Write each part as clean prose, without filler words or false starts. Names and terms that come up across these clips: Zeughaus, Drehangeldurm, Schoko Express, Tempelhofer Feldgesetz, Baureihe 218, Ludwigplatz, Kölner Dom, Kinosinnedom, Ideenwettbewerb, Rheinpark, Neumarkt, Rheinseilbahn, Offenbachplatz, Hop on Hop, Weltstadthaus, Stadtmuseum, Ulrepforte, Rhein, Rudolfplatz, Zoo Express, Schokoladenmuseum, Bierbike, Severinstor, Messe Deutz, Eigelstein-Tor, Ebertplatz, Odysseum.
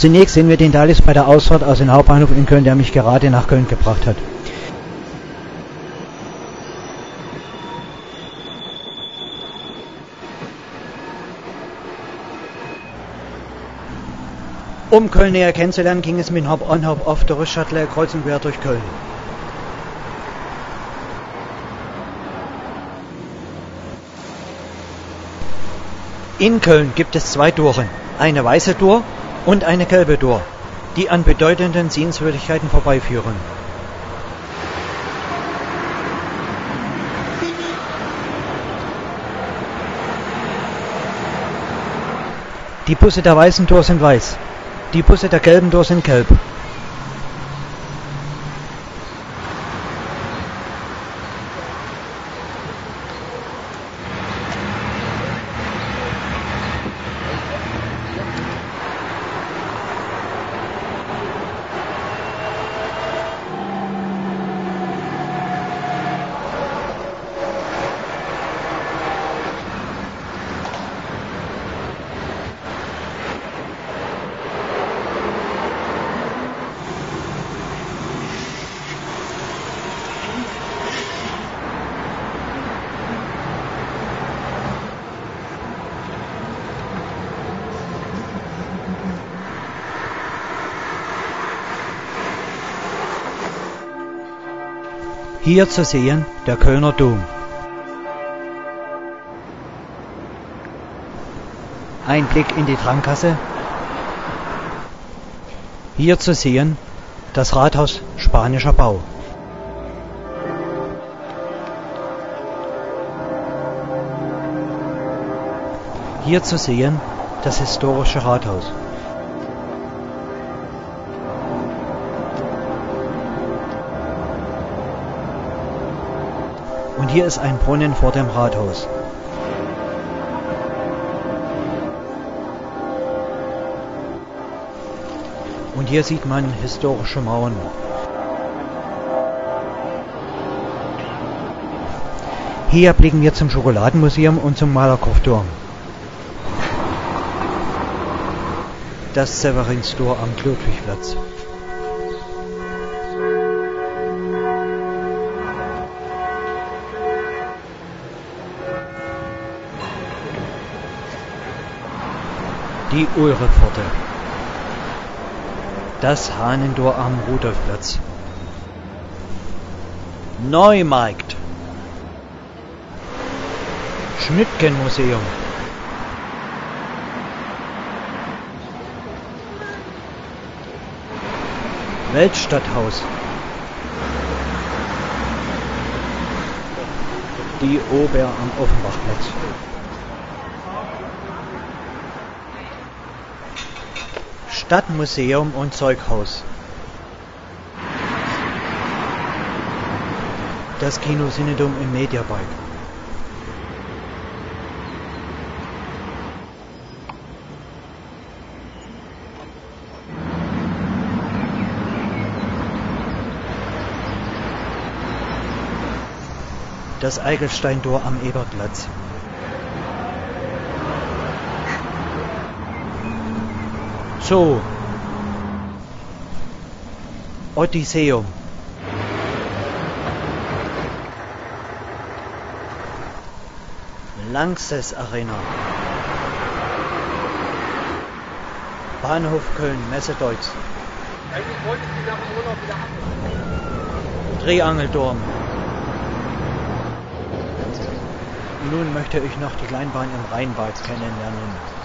Zunächst sehen wir den Dalis bei der Ausfahrt aus dem Hauptbahnhof in Köln, der mich gerade nach Köln gebracht hat. Um Köln näher kennenzulernen, ging es mit dem Hop on Hop auf der Rüststadtler kreuz und quer durch Köln. In Köln gibt es zwei Touren, eine weiße Tour und eine gelbe Tour, die an bedeutenden Sehenswürdigkeiten vorbeiführen. Die Busse der weißen Tour sind weiß. Die Busse der gelben Tour sind gelb. Hier zu sehen der Kölner Dom. Ein Blick in die Trankasse. Hier zu sehen das Rathaus spanischer Bau. Hier zu sehen das historische Rathaus. Und hier ist ein Brunnen vor dem Rathaus. Und hier sieht man historische Mauern. Hier blicken wir zum Schokoladenmuseum und zum Malakoffturm. Das Severinstor am Ludwigplatz. Die Ulrepforte. Das Hahnendorf am Rudolfplatz. Neumarkt. Schnittgenmuseum. Weltstadthaus. Die Ober am Offenbachplatz. Stadtmuseum und Zeughaus. Das Kinosinnedom im Media Park. Das Eigelstein-Tor am Ebertplatz. Zoo, Odysseum, Lanxess Arena, Bahnhof Köln, Messe Deutz, Drehangeldurm. Nun möchte ich noch die Kleinbahn im Rheinpark kennenlernen.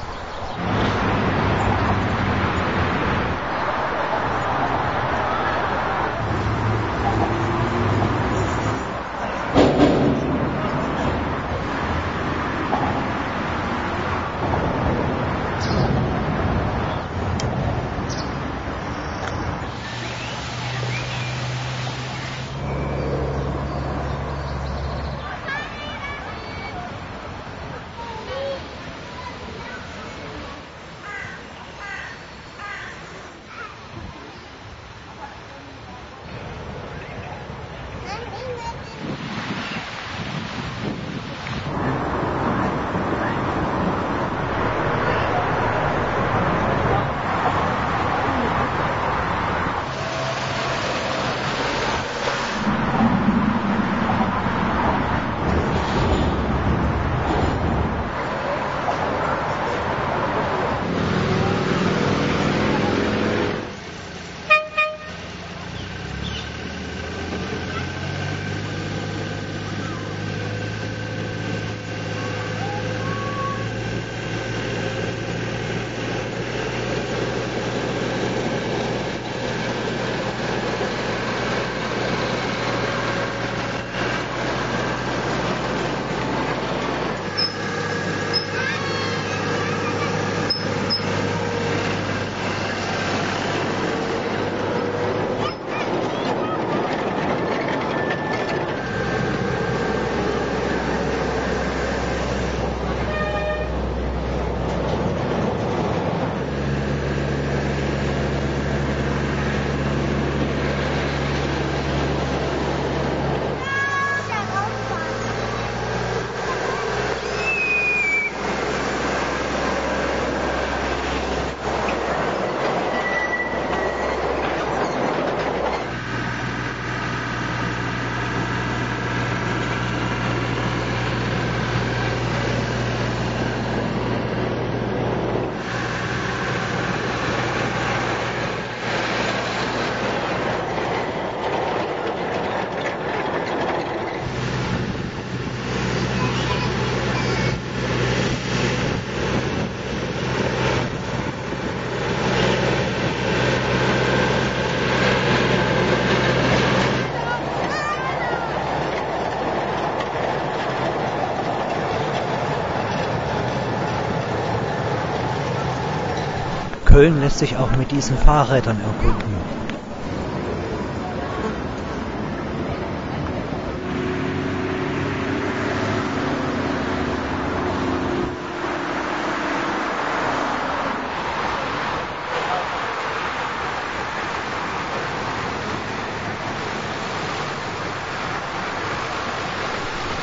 Köln lässt sich auch mit diesen Fahrrädern erkunden.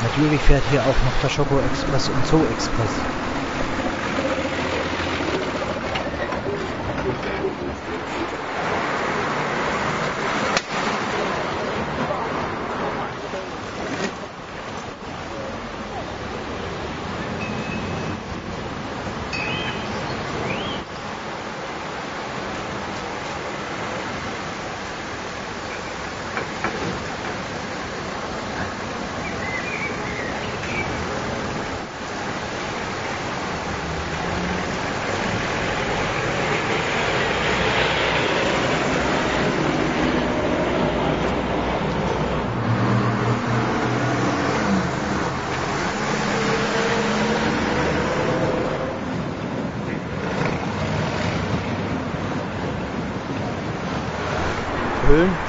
Natürlich fährt hier auch noch der Schoko Express und Zoo Express.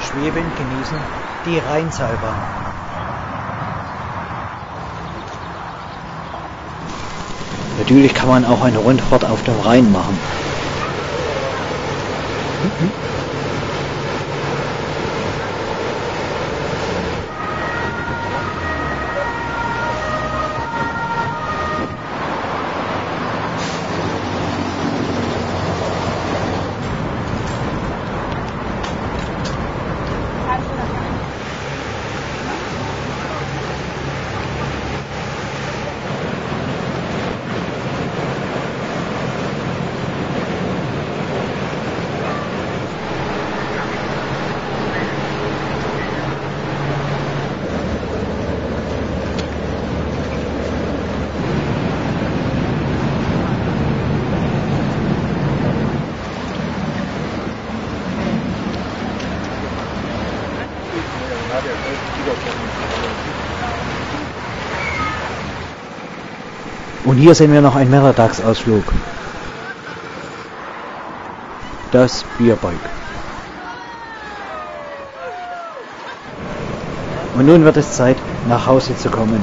Schweben, genießen die Rheinseilbahn. Natürlich kann man auch eine Rundfahrt auf dem Rhein machen. Und hier sehen wir noch einen Mehrtagsausflug. Das Bierbike. Und nun wird es Zeit, nach Hause zu kommen.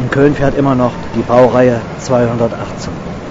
In Köln fährt immer noch die Baureihe 218.